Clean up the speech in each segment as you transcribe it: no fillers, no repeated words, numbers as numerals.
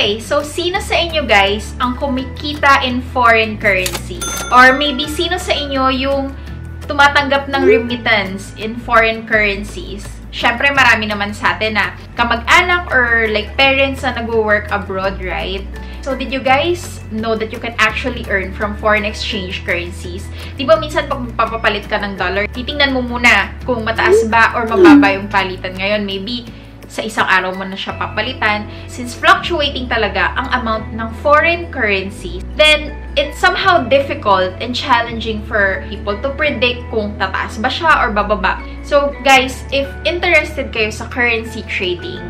Okay, so sino sa inyo guys ang kumikita in foreign currency? Or maybe sino sa inyo yung tumatanggap ng remittance in foreign currencies? Syempre marami naman sa atin na kamag-anak or like parents na nag-work abroad, right? So, did you guys know that you can actually earn from foreign exchange currencies? Diba minsan pag papapalit ka ng dollar, titingnan mo muna kung mataas ba or mababa yung palitan ngayon. Maybe sa isang araw mo na siya papalitan. Since fluctuating talaga ang amount ng foreign currency, then it's somehow difficult and challenging for people to predict kung tataas ba siya or bababa. So, guys, if interested kayo sa currency trading,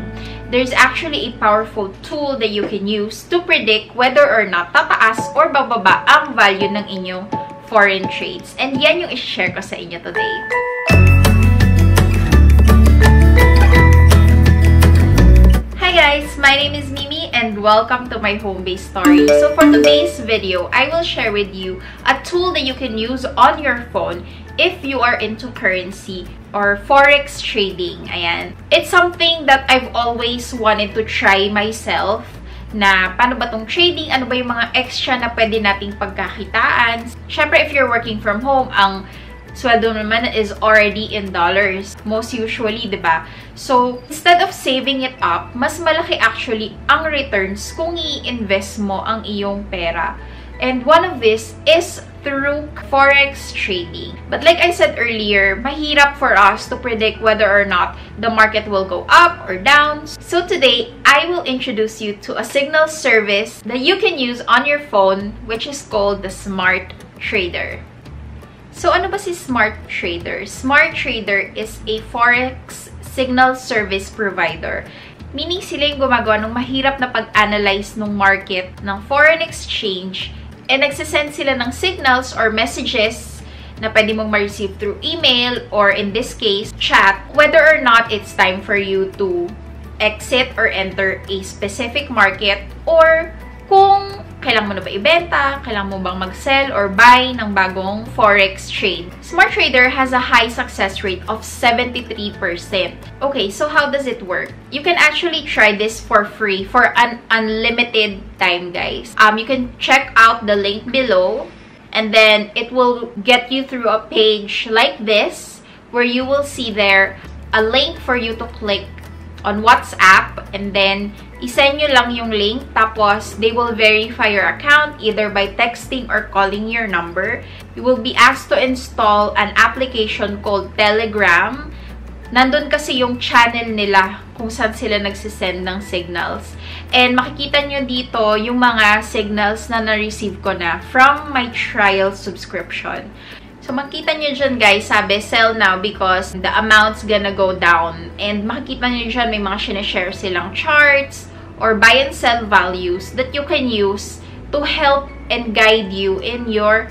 there's actually a powerful tool that you can use to predict whether or not tataas or bababa ang value ng inyong foreign trades. And yan yung i-share ko sa inyo today. Hi guys! My name is Mimi and welcome to my home-based story. So for today's video, I will share with you a tool that you can use on your phone if you are into currency or forex trading. Ayan. It's something that I've always wanted to try myself, na paano ba tong trading? Ano ba yung mga extra na pwede nating pagkakitaan? Syempre, if you're working from home, ang sweldo naman is already in dollars, most usually, diba? So, instead of saving it up, mas malaki actually ang returns kung i-invest mo ang iyong pera. And one of this is through forex trading. But like I said earlier, mahirap for us to predict whether or not the market will go up or down. So today, I will introduce you to a signal service that you can use on your phone, which is called the Smart Trader. So ano ba si Smart Trader? Smart Trader is a forex signal service provider. Meaning sila yung gumagawa ng mahirap na pag-analyze ng market ng foreign exchange. And nagsasend sila ng signals or messages na pwede mong ma-receive through email or in this case, chat, whether or not it's time for you to exit or enter a specific market or kung kailangan mo na ba ibenta, kailangan mo bang mag-sell or buy ng bagong forex trade. Smart Trader has a high success rate of 73%. Okay, so how does it work? You can actually try this for free for an unlimited time, guys. You can check out the link below and then it will get you through a page like this where you will see there a link for you to click on WhatsApp and then isend nyo lang yung link, tapos they will verify your account either by texting or calling your number. You will be asked to install an application called Telegram. Nandun kasi yung channel nila kung saan sila nagsisend ng signals. And makikita nyo dito yung mga signals na na-receive ko na from my trial subscription. So, makita nyo dyan, guys, sabi, sell now because the amount's gonna go down. And makikita nyo dyan, may mga sinishare silang charts or buy and sell values that you can use to help and guide you in your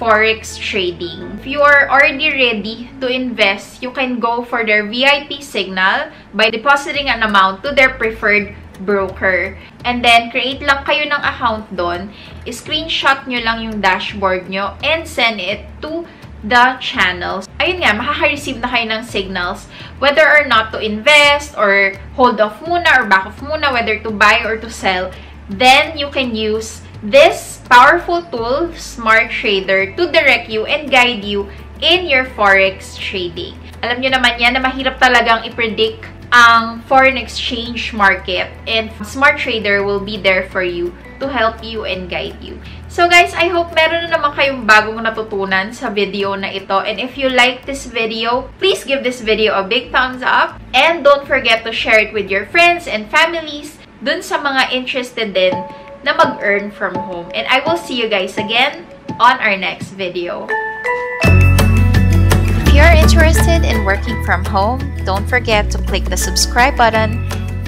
forex trading. If you are already ready to invest, you can go for their VIP signal by depositing an amount to their preferred broker. And then, create lang kayo ng account doon. Screenshot nyo lang yung dashboard nyo and send it to the channels. Ayun nga, makaka-receive na kayo ng signals whether or not to invest or hold off muna or back off muna, whether to buy or to sell. Then, you can use this powerful tool, Smart Trader, to direct you and guide you in your forex trading. Alam nyo naman yan na mahirap talagang i-predict ang foreign exchange market, and Smart Trader will be there for you to help you and guide you. So guys, I hope meron na naman kayong bagong natutunan sa video na ito, and if you like this video, please give this video a big thumbs up and don't forget to share it with your friends and families dun sa mga interested din na mag-earn from home. And I will see you guys again on our next video. If you're interested in working from home, don't forget to click the subscribe button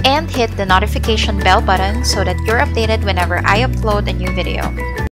and hit the notification bell button so that you're updated whenever I upload a new video.